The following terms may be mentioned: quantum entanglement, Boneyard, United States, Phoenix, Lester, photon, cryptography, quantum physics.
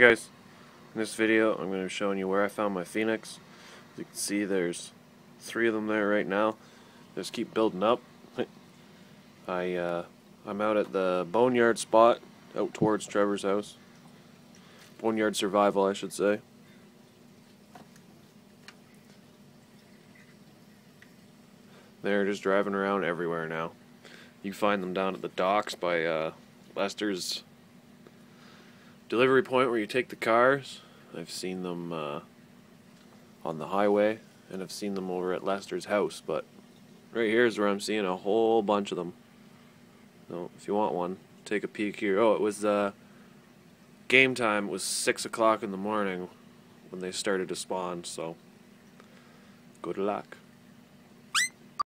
Hey guys, in this video I'm going to be showing you where I found my Phoenix. As you can see, there's three of them there right now. They just keep building up. I'm out at the Boneyard spot, out towards Trevor's house. Boneyard survival, I should say. They're just driving around everywhere now. You find them down at the docks by Lester's delivery point where you take the cars. I've seen them on the highway, and I've seen them over at Lester's house, but right here is where I'm seeing a whole bunch of them. So if you want one, take a peek here. Oh, it was game time. It was 6 o'clock in the morning when they started to spawn, so good luck.